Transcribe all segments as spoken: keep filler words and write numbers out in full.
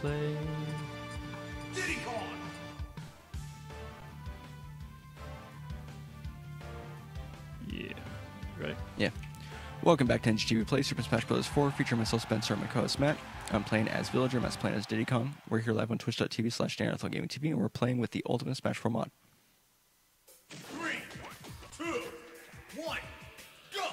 Play. Diddy Kong. Yeah. Ready? Yeah. Welcome back to N G T V Play, Super Smash Bros. four, featuring myself, Spencer, and my co-host, Matt. I'm playing as Villager, Matt's playing as Diddy Kong. We're here live on Twitch.tv slash NeanderthalGamingTV, and we're playing with the Ultimate Smash four mod. Three, two, one, go!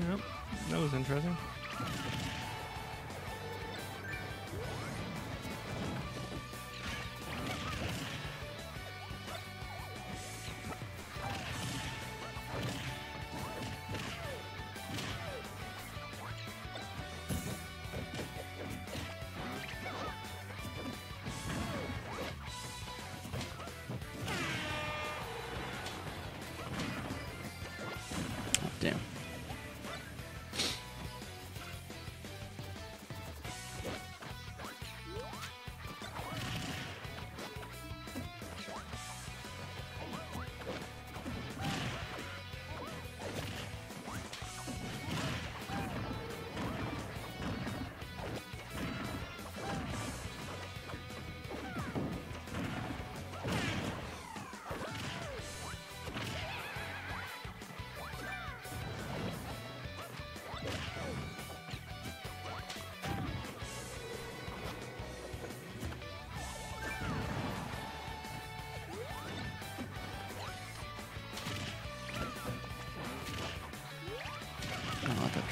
Yep, that was interesting. Oh, damn.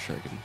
Sure, I can.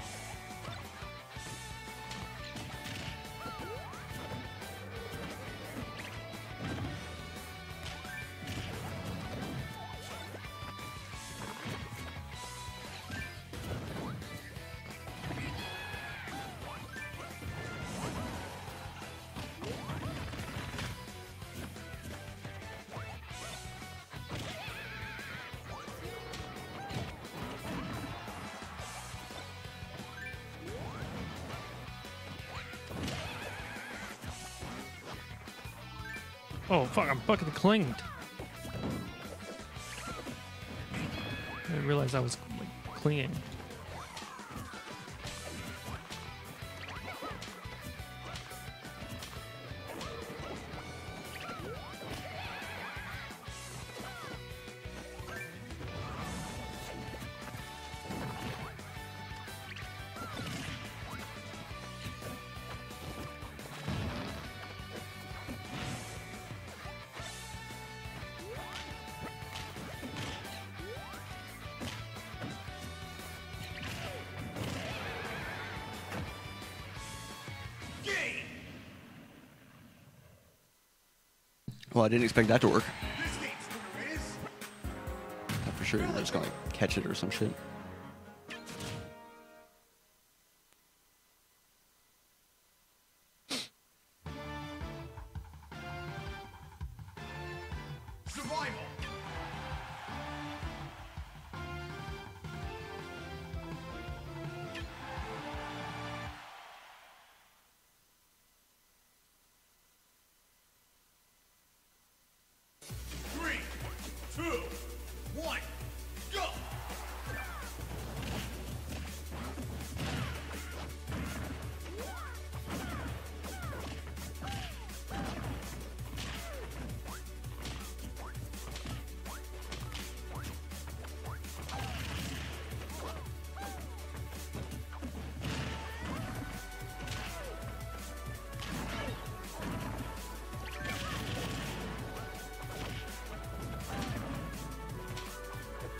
Oh fuck, I'm fucking clinged. I didn't realize I was like clinging. Well, I didn't expect that to work. Not for sure, they're just gonna like, catch it or some shit.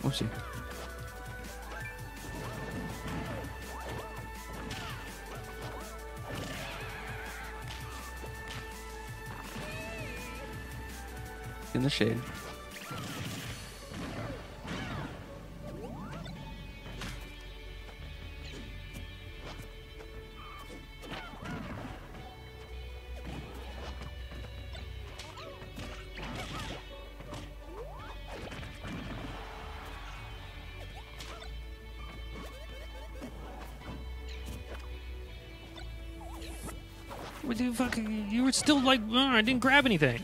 Whoopsie. in the shade. You fucking, you were still like, oh, I didn't grab anything.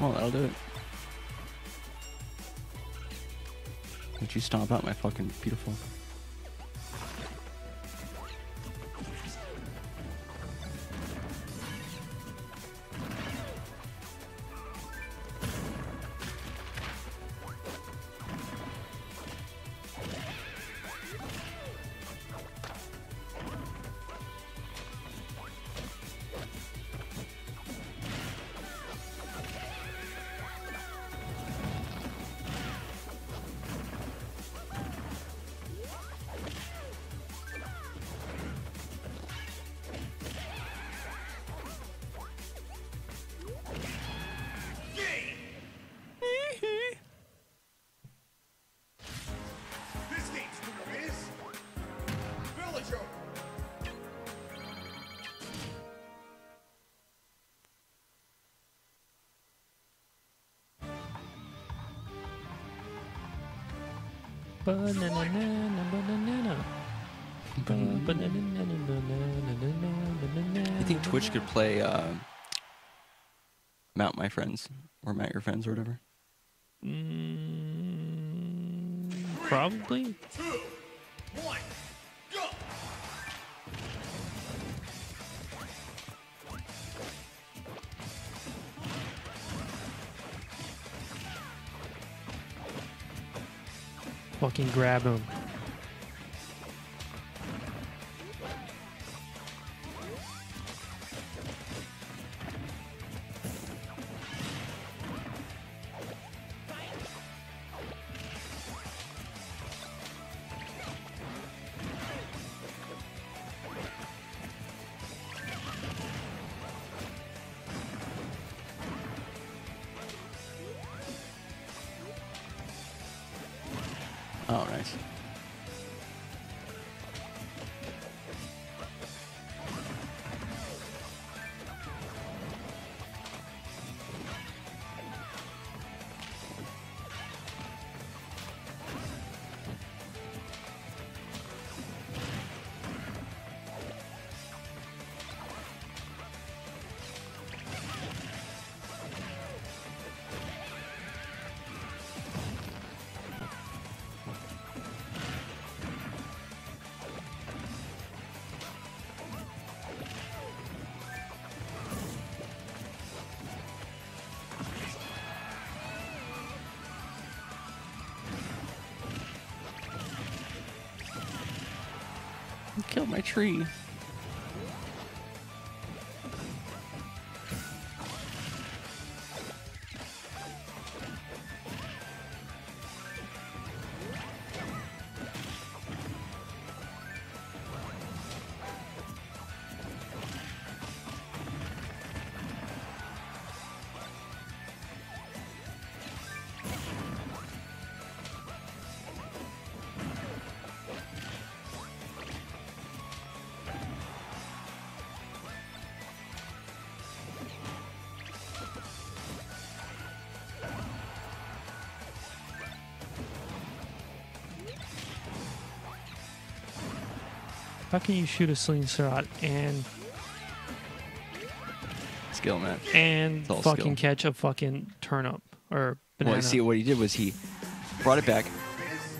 Well, that'll do it. Would you stomp out my fucking beautiful? Banana, banana, banana. Banana, banana, banana. I think Twitch could play uh, Mount My Friends or Mount Your Friends or whatever. Mm, probably. Three, two, one. Fucking grab him. Oh, nice. Kill my tree. How can you shoot a slingshot and skill match and fucking skill. Catch a fucking turnip or banana? Well, I see what he did was he brought it back,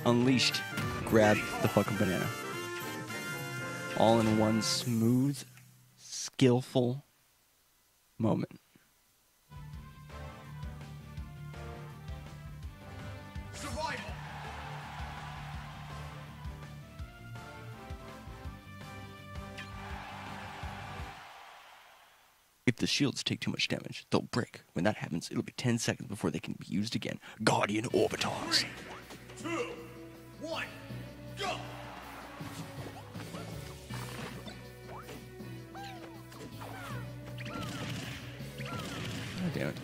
unleashed, grabbed the fucking banana, all in one smooth, skillful moment. If the shields take too much damage, they'll break. When that happens, it'll be ten seconds before they can be used again. Guardian Orbitars. Three, two, one, go! Oh, damn it.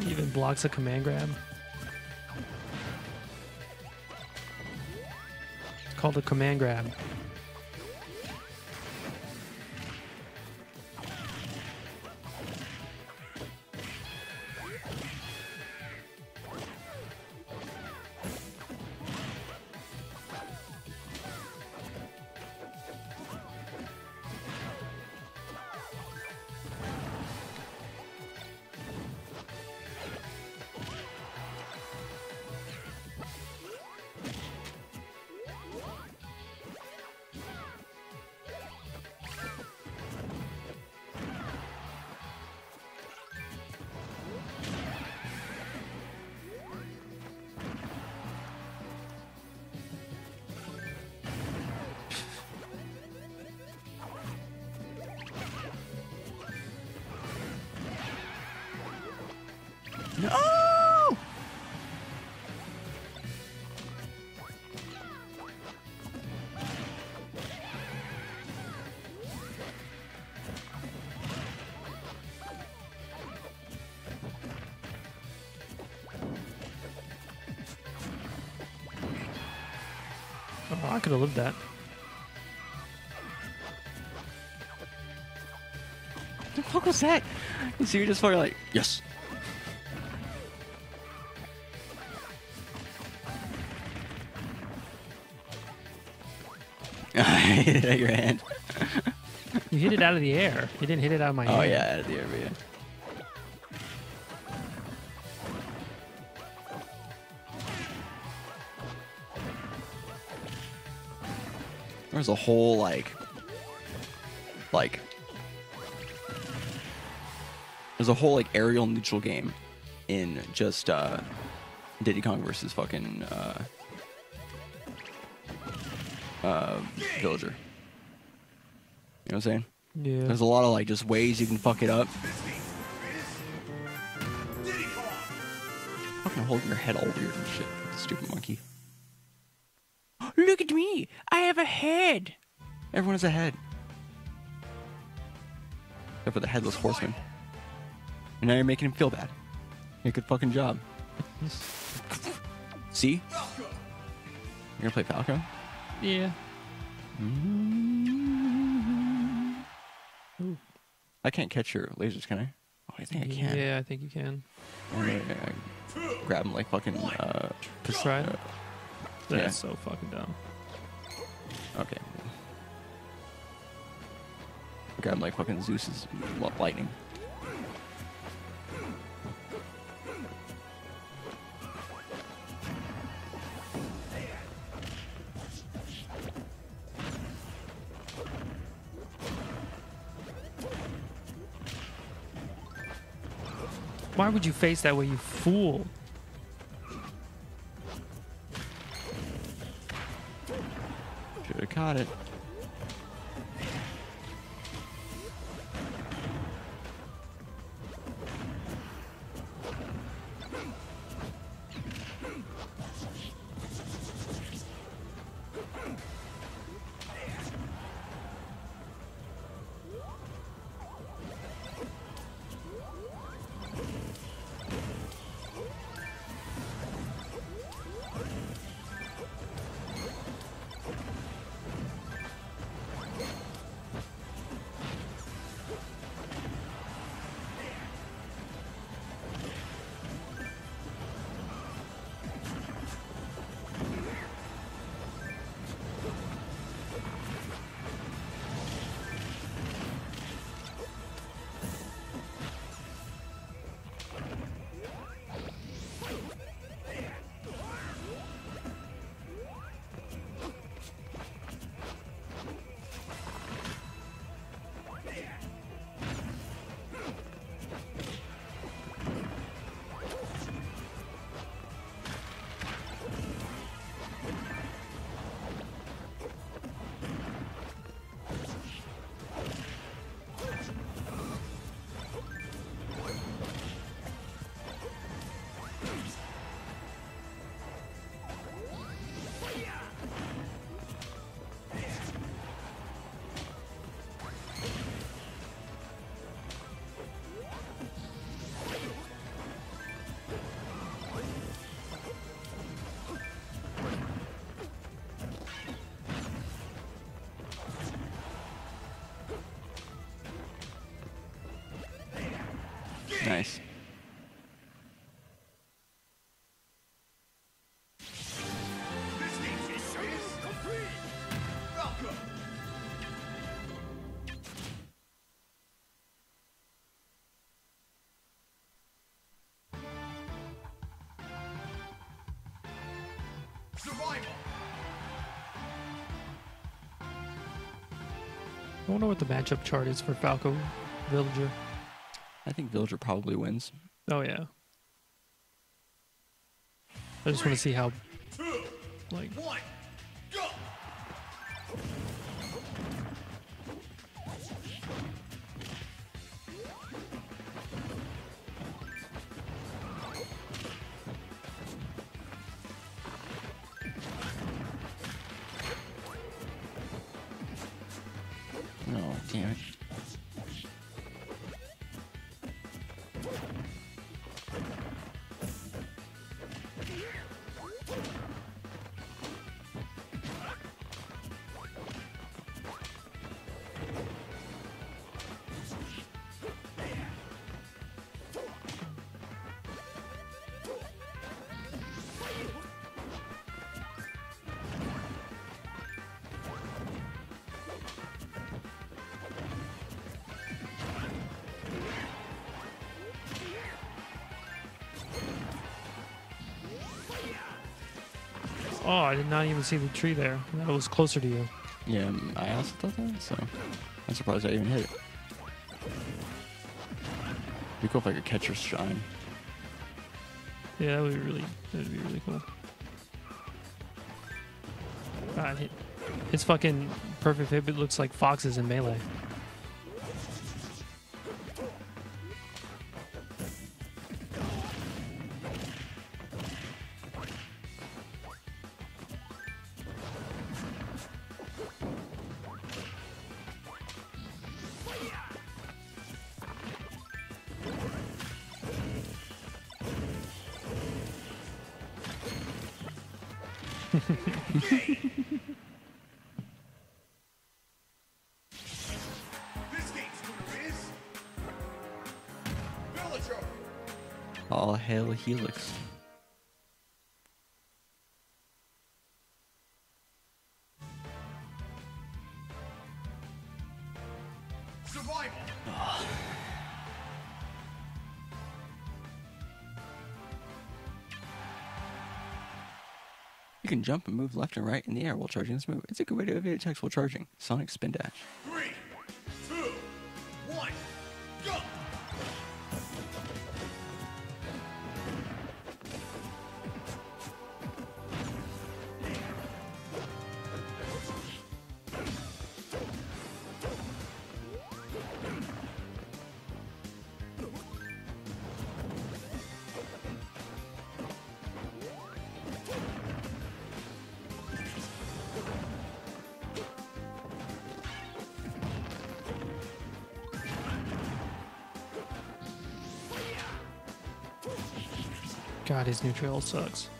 Even blocks a command grab. It's called a command grab. No! Oh, I could have lived that. What the fuck was that? So you're just fucking like, yes. Hit it out of your hand. You hit it out of the air. You didn't hit it out of my hand. Oh, yeah, out of the air, but yeah. There's a whole, like... Like... There's a whole, like, aerial neutral game in just, uh... Diddy Kong versus fucking, uh... Uh, Villager. You know what I'm saying? Yeah. There's a lot of like just ways you can fuck it up. Fucking holding your head all weird and shit. Stupid monkey. Look at me! I have a head! Everyone has a head. Except for the headless horseman. And now you're making him feel bad. You're a good fucking job. See? You're gonna play Falco? Yeah. Ooh. I can't catch your lasers, can I? Oh, I think I can. Yeah, I think you can. Three, two, grab them like fucking. Uh, try. Uh, That's yeah. so fucking dumb. Okay. Grab them like fucking Zeus's lightning. Why would you face that way, you fool? Should have caught it. Nice. I wonder what the matchup chart is for Falco, Villager. I think Villager probably wins. Oh, yeah. I just want to see how, like... One, go. Oh, damn it. Oh, I did not even see the tree there. That was closer to you. Yeah, I also thought that, so I'm surprised I even hit it. It'd be cool if I could catch your shine. Yeah, that would be really, that would be really cool. God, it, it's fucking perfect hit, but it looks like Fox's in Melee. All hail Helix. Survival. Oh. You can jump and move left and right in the air while charging this move. It's a good way to evade attacks while charging. Sonic Spin Dash. Three. God, his new trail sucks.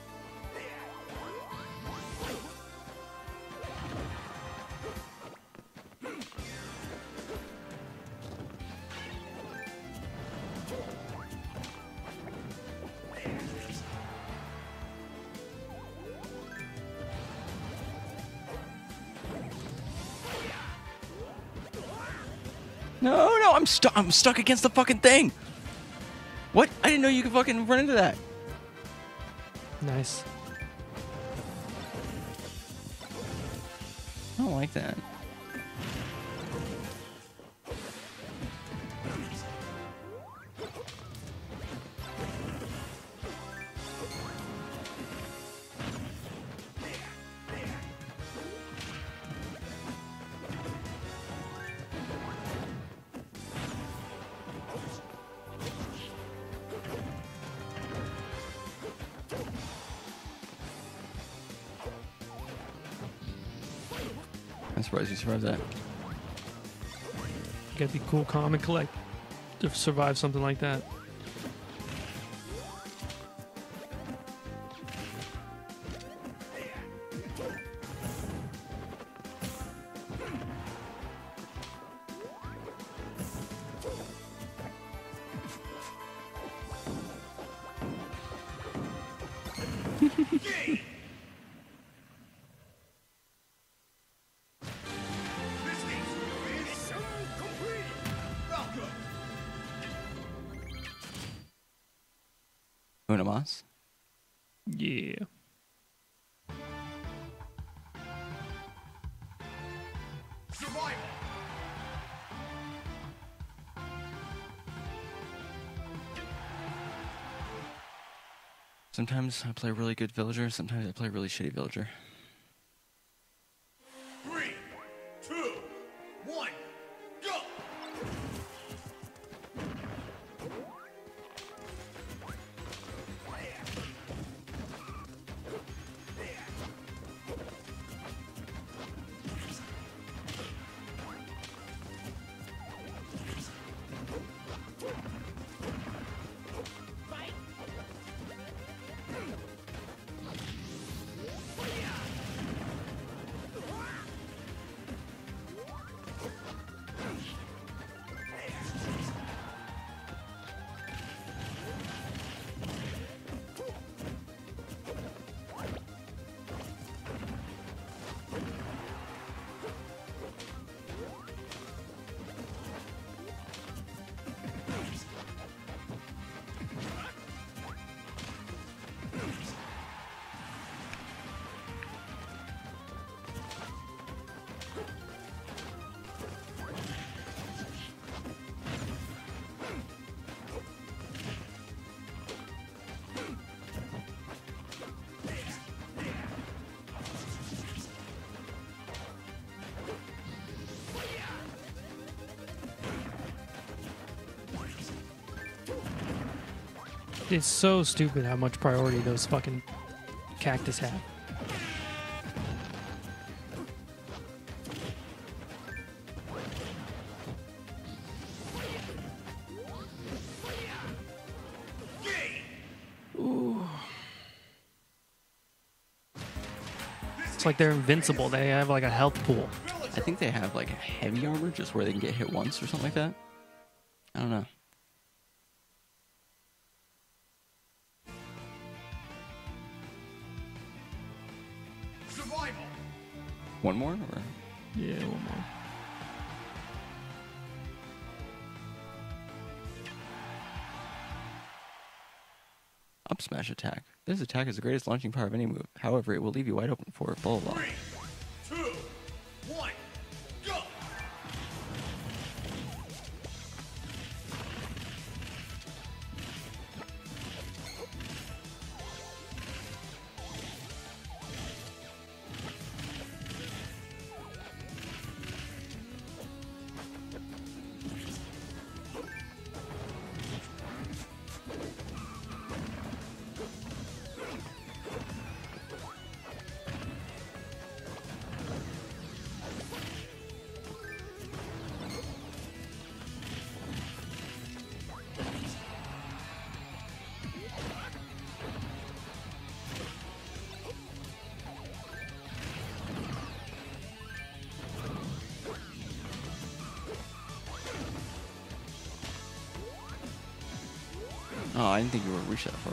No, no, I'm stuck. I'm stuck against the fucking thing. What? I didn't know you could fucking run into that. Nice. I don't like that. I'm surprised you survived that. You gotta be cool, calm, and collect to survive something like that. Una más? Yeah. Survival. Sometimes I play really good villager, sometimes I play really shitty villager. It's so stupid how much priority those fucking cactus have. Ooh. It's like they're invincible. They have like a health pool. I think they have like a heavy armor just where they can get hit once or something like that. I don't know. One more? Or? Yeah, one more. Up smash attack. This attack is the greatest launching power of any move. However, it will leave you wide open for blah blah blah. Oh, I didn't think you were reached that far.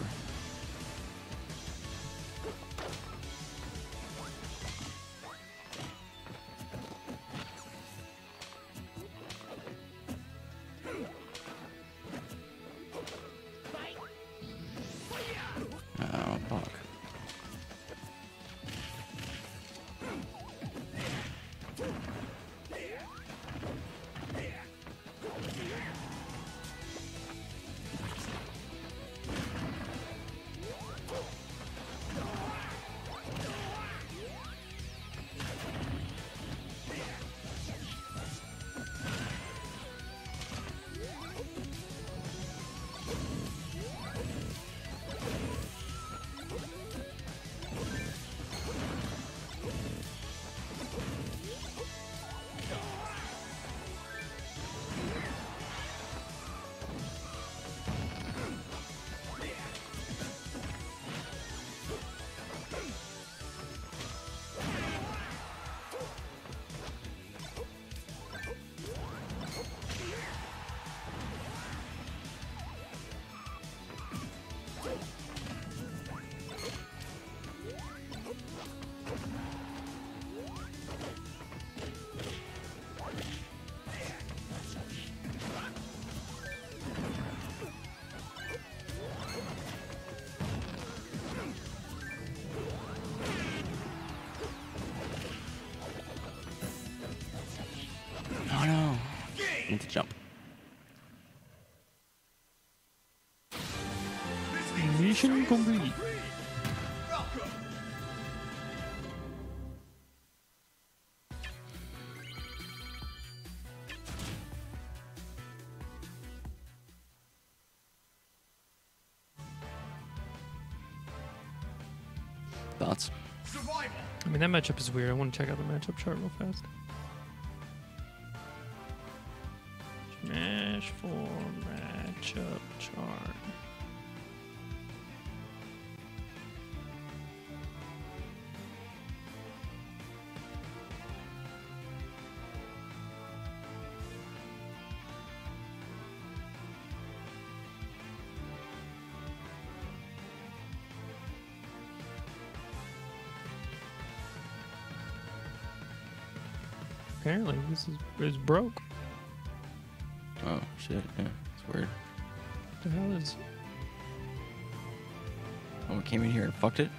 to jump. Mission complete. Thoughts? I mean, that matchup is weird. I want to check out the matchup chart real fast. Smash four matchup chart. Apparently, this is, is broke. Oh, shit, yeah. It's weird. What the hell is... Oh, it came in here and fucked it?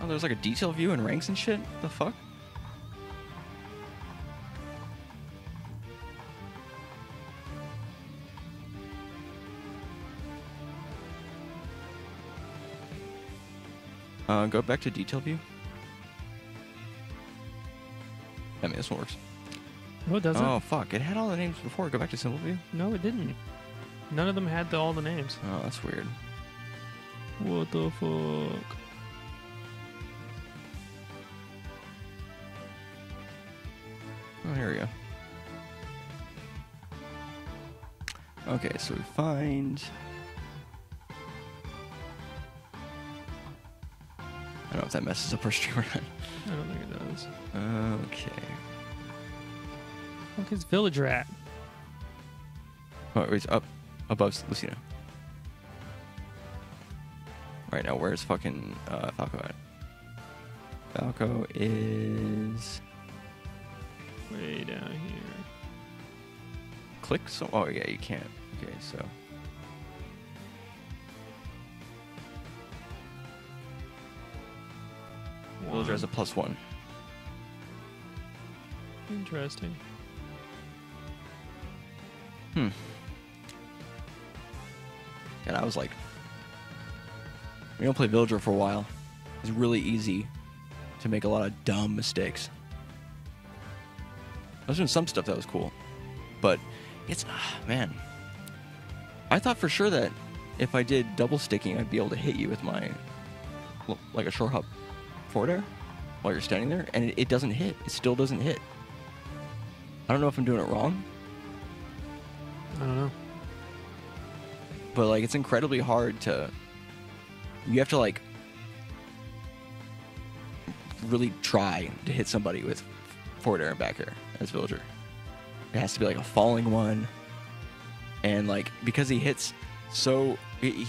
Oh, there's like a detail view and ranks and shit? What the fuck? Uh, go back to detail view. I mean, this one works. No, it doesn't. Oh, fuck. It had all the names before. Go back to Simple View. No, it didn't. None of them had the, all the names. Oh, that's weird. What the fuck? Oh, here we go. Okay, so we find... I don't know if that messes up our stream or not. I don't think it does. Okay. Where is Villager at? Oh, it's up above Lucina. Right now, where's fucking uh, Falco at? Falco is... way down here. Click so... Oh, yeah, you can't. Okay, so... Villager has a plus one. Interesting. Hmm. And I was like, we don't play Villager for a while. It's really easy to make a lot of dumb mistakes. I was doing some stuff that was cool, but it's ah, man. I thought for sure that if I did double sticking, I'd be able to hit you with my like a short hop. Forward air while you're standing there, and it, it doesn't hit. It still doesn't hit. I don't know if I'm doing it wrong. I don't know. But, like, it's incredibly hard to... You have to, like, really try to hit somebody with forward air and back air as Villager. It has to be, like, a falling one. And, like, because he hits so... He,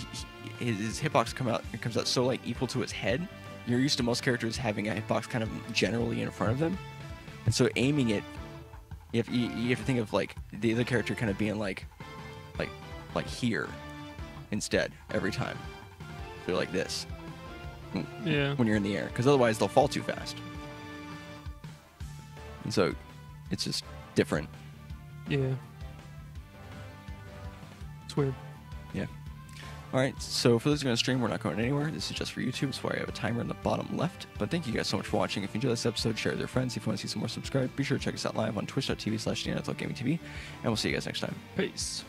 he, his hitbox come out, it comes out so, like, equal to his head... You're used to most characters having a hitbox kind of generally in front of them. And so aiming it, you have, you, you have to think of like the other character kind of being like, like, like here instead every time. They're like this. Yeah. When you're in the air. Because otherwise they'll fall too fast. And so it's just different. Yeah. It's weird. Yeah. Alright, so for those who are going to stream, we're not going anywhere. This is just for YouTube, that's why I have a timer in the bottom left. But thank you guys so much for watching. If you enjoyed this episode, share it with your friends. If you want to see some more, subscribe. Be sure to check us out live on Twitch dot T V slash NeanderthalGamingTV. And we'll see you guys next time. Peace.